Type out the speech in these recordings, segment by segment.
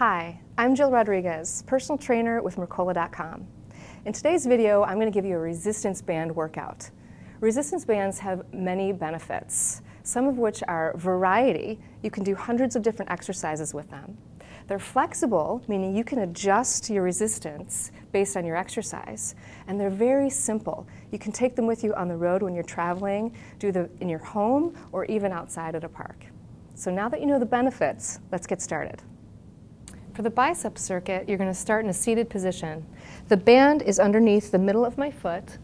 Hi, I'm Jill Rodriguez, personal trainer with Mercola.com. In today's video, I'm going to give you a resistance band workout. Resistance bands have many benefits, some of which are variety. You can do hundreds of different exercises with them. They're flexible, meaning you can adjust your resistance based on your exercise. And they're very simple. You can take them with you on the road when you're traveling, do them in your home, or even outside at a park. So now that you know the benefits, let's get started. For the bicep circuit, you're going to start in a seated position. The band is underneath the middle of my foot,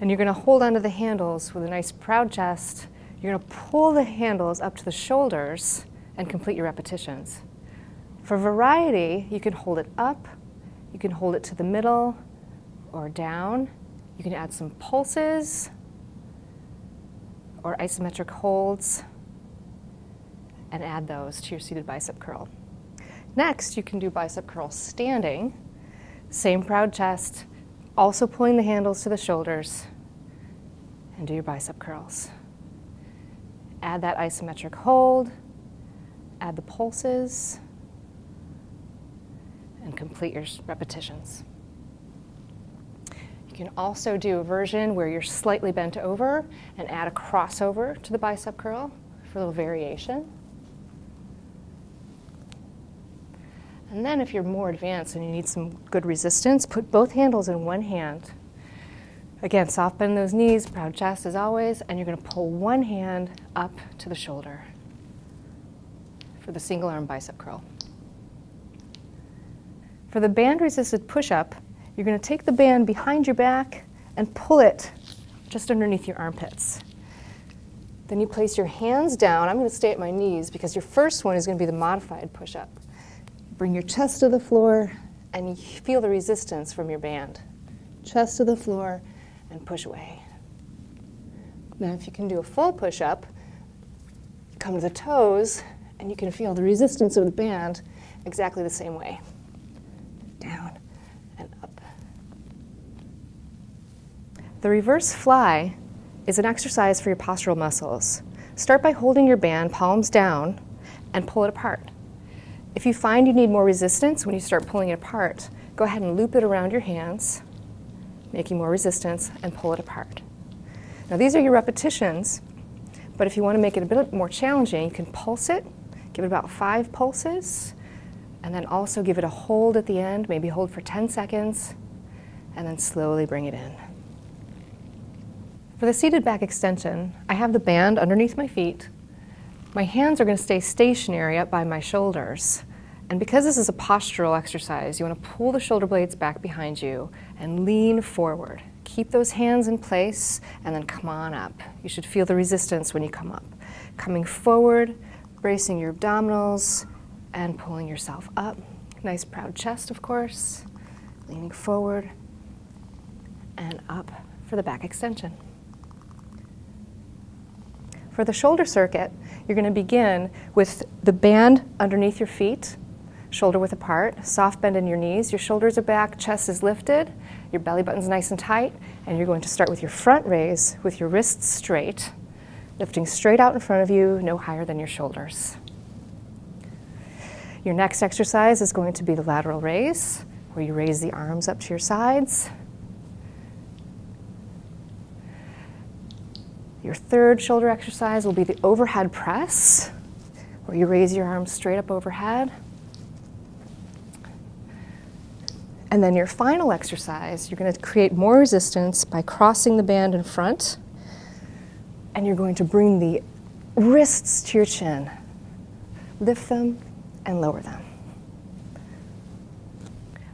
and you're going to hold onto the handles with a nice proud chest. You're going to pull the handles up to the shoulders and complete your repetitions. For variety, you can hold it up, you can hold it to the middle or down. You can add some pulses or isometric holds and add those to your seated bicep curl. Next, you can do bicep curl standing, same proud chest, also pulling the handles to the shoulders, and do your bicep curls. Add that isometric hold, add the pulses, and complete your repetitions. You can also do a version where you're slightly bent over and add a crossover to the bicep curl for a little variation. And then if you're more advanced and you need some good resistance, put both handles in one hand. Again, soft bend those knees, proud chest as always, and you're going to pull one hand up to the shoulder for the single arm bicep curl. For the band resisted push-up, you're going to take the band behind your back and pull it just underneath your armpits. Then you place your hands down. I'm going to stay at my knees because your first one is going to be the modified push-up. Bring your chest to the floor, and you feel the resistance from your band. Chest to the floor, and push away. Now if you can do a full push-up, come to the toes, and you can feel the resistance of the band exactly the same way. Down and up. The reverse fly is an exercise for your postural muscles. Start by holding your band palms down and pull it apart. If you find you need more resistance when you start pulling it apart, go ahead and loop it around your hands, making more resistance, and pull it apart. Now these are your repetitions, but if you want to make it a bit more challenging, you can pulse it, give it about 5 pulses, and then also give it a hold at the end, maybe hold for 10 seconds, and then slowly bring it in. For the seated back extension, I have the band underneath my feet. My hands are going to stay stationary up by my shoulders. And because this is a postural exercise, you want to pull the shoulder blades back behind you and lean forward. Keep those hands in place and then come on up. You should feel the resistance when you come up. Coming forward, bracing your abdominals, and pulling yourself up. Nice proud chest, of course. Leaning forward and up for the back extension. For the shoulder circuit, you're going to begin with the band underneath your feet, shoulder width apart, soft bend in your knees, your shoulders are back, chest is lifted, your belly button's nice and tight, and you're going to start with your front raise with your wrists straight, lifting straight out in front of you, no higher than your shoulders. Your next exercise is going to be the lateral raise, where you raise the arms up to your sides. Your third shoulder exercise will be the overhead press, where you raise your arms straight up overhead. And then your final exercise, you're going to create more resistance by crossing the band in front, and you're going to bring the wrists to your chin. Lift them and lower them.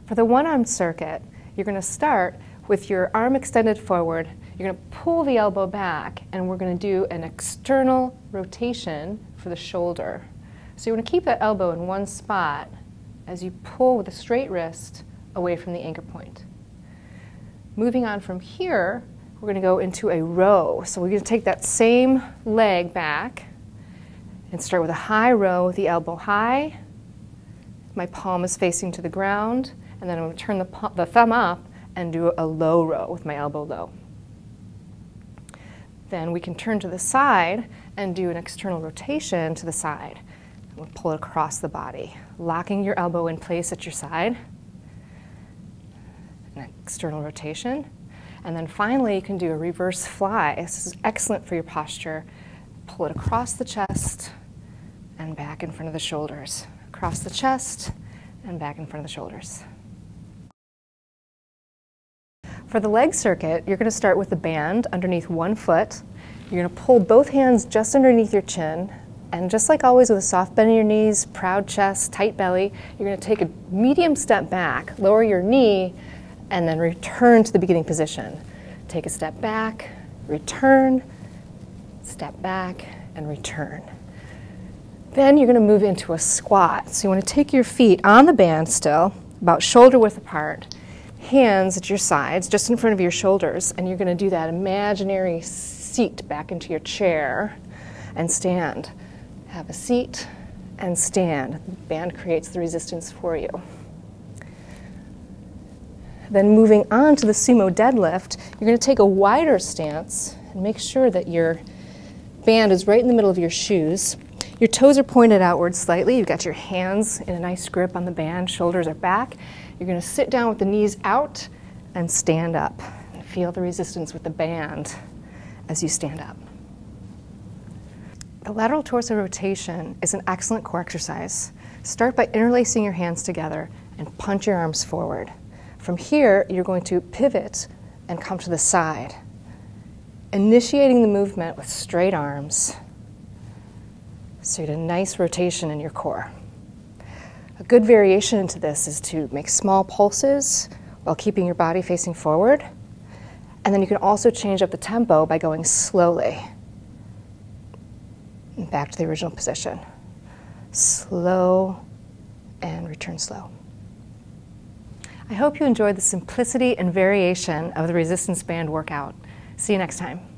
For the one-arm circuit, you're going to start with your arm extended forward. You're going to pull the elbow back, and we're going to do an external rotation for the shoulder. So you want to keep that elbow in one spot as you pull with a straight wrist away from the anchor point. Moving on from here, we're going to go into a row. So we're going to take that same leg back and start with a high row with the elbow high. My palm is facing to the ground, and then I'm going to turn the thumb up and do a low row with my elbow low. Then we can turn to the side and do an external rotation to the side. We'll pull it across the body, locking your elbow in place at your side. An external rotation. And then finally, you can do a reverse fly. This is excellent for your posture. Pull it across the chest and back in front of the shoulders. Across the chest and back in front of the shoulders. For the leg circuit, you're going to start with the band underneath one foot. You're going to pull both hands just underneath your chin. And just like always with a soft bend in your knees, proud chest, tight belly, you're going to take a medium step back, lower your knee, and then return to the beginning position. Take a step back, return, step back, and return. Then you're going to move into a squat. So you want to take your feet on the band still, about shoulder width apart, hands at your sides, just in front of your shoulders, and you're going to do that imaginary seat back into your chair and stand. Have a seat and stand. The band creates the resistance for you. Then moving on to the sumo deadlift, you're going to take a wider stance and make sure that your band is right in the middle of your shoes. Your toes are pointed outward slightly. You've got your hands in a nice grip on the band, shoulders are back. You're going to sit down with the knees out and stand up. Feel the resistance with the band as you stand up. The lateral torso rotation is an excellent core exercise. Start by interlacing your hands together and punch your arms forward. From here, you're going to pivot and come to the side, initiating the movement with straight arms. So you get a nice rotation in your core. A good variation into this is to make small pulses while keeping your body facing forward. And then you can also change up the tempo by going slowly. And back to the original position. Slow and return slow. I hope you enjoyed the simplicity and variation of the resistance band workout. See you next time.